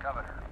Coveter.